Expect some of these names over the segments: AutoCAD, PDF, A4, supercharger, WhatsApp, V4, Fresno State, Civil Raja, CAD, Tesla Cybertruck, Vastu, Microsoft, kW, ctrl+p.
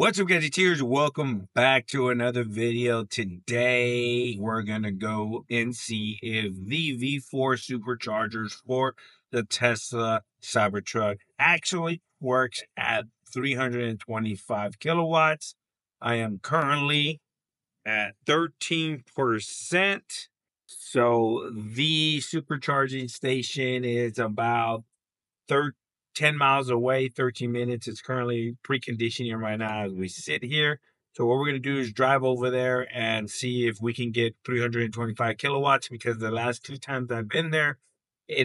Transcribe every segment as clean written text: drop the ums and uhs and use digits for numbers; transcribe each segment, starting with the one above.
What's up, gadgeteers? Welcome back to another video. Today, we're going to go and see if the V4 superchargers for the Tesla Cybertruck actually works at 325 kilowatts. I am currently at 13%. So the supercharging station is about 10 miles away, 13 minutes. It's currently preconditioning right now as we sit here. So what we're going to do is drive over there and see if we can get 325 kilowatts, because the last two times I've been there,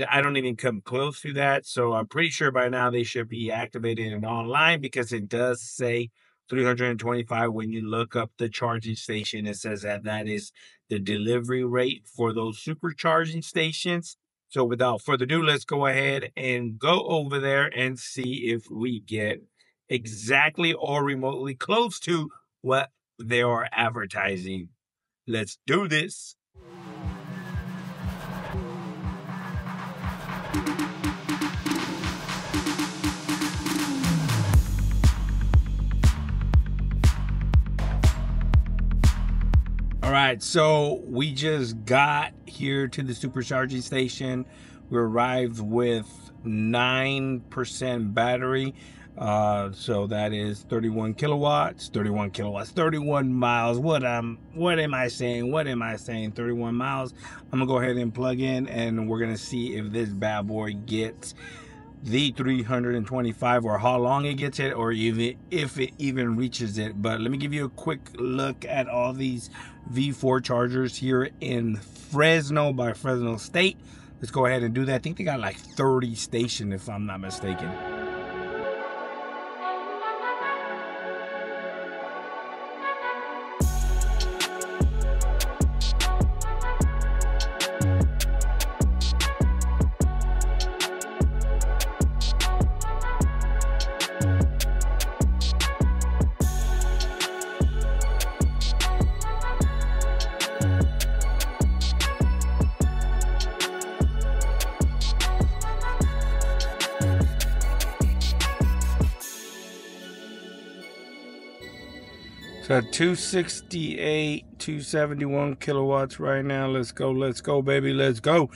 I don't even come close to that. So I'm pretty sure by now they should be activated and online, because it does say 325 when you look up the charging station. It says that is the delivery rate for those supercharging stations. So without further ado, let's go ahead and go over there and see if we get exactly or remotely close to what they are advertising. Let's do this. All right, so we just got here to the supercharging station. We arrived with 9% battery. So that is 31 kilowatts, 31 miles. What am I saying? 31 miles. I'm gonna go ahead and plug in, and we're gonna see if this bad boy gets the 325, or how long it gets it, or even if it even reaches it. But let me give you a quick look at all these V4 chargers here in Fresno by Fresno State. Let's go ahead and do that. I think they got like 30 stations if I'm not mistaken. So 268, 271 kilowatts right now. Let's go, baby, let's go.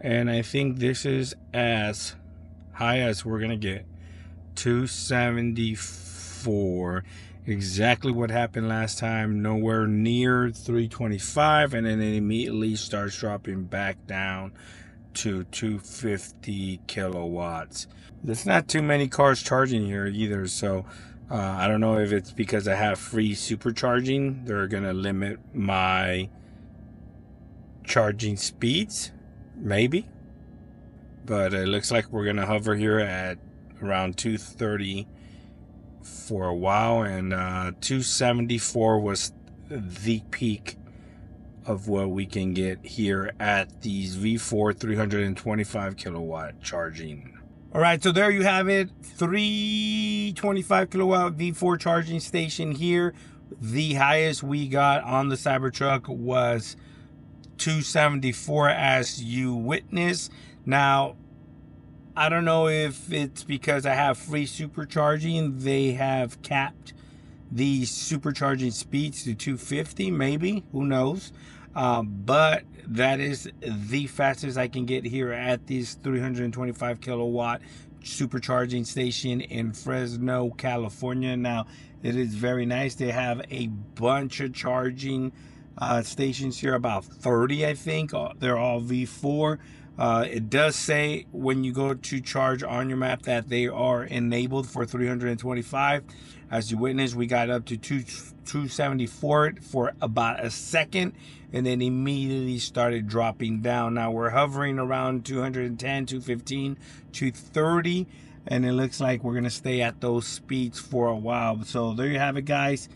And I think this is as high as we're gonna get, 274. Exactly what happened last time, nowhere near 325, and then it immediately starts dropping back down to 250 kilowatts. There's not too many cars charging here either, so I don't know if it's because I have free supercharging, they're going to limit my charging speeds, maybe. But it looks like we're going to hover here at around 230 for a while. And 274 was the peak of what we can get here at these V4 325 kilowatt charging. All right, so there you have it, 325 kilowatt V4 charging station here. The highest we got on the Cybertruck was 274, as you witnessed. Now, I don't know if it's because I have free supercharging, they have capped the supercharging speeds to 250, maybe, who knows? But that is the fastest I can get here at this 325 kilowatt supercharging station in Fresno, California. Now, it is very nice. They have a bunch of charging stations here, about 30, I think. They're all V4. It does say when you go to charge on your map that they are enabled for 325. As you witnessed, we got up to 274 for about a second, and then immediately started dropping down. Now we're hovering around 210, 215, 230, and it looks like we're going to stay at those speeds for a while. So there you have it, guys.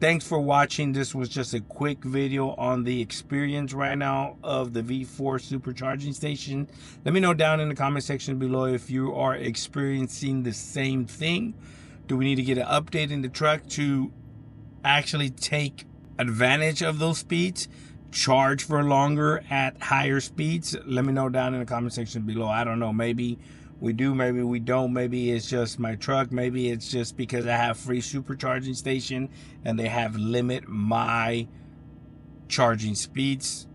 Thanks for watching. This was just a quick video on the experience right now of the V4 supercharging station. Let me know down in the comment section below if you are experiencing the same thing. Do we need to get an update in the truck to actually take advantage of those speeds, charge for longer at higher speeds? Let me know down in the comment section below. I don't know, maybe we do, maybe we don't. Maybe it's just my truck. Maybe it's just because I have free supercharging station and they have limit my charging speeds.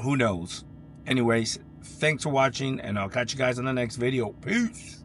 Who knows? Anyways, thanks for watching, and I'll catch you guys in the next video. Peace.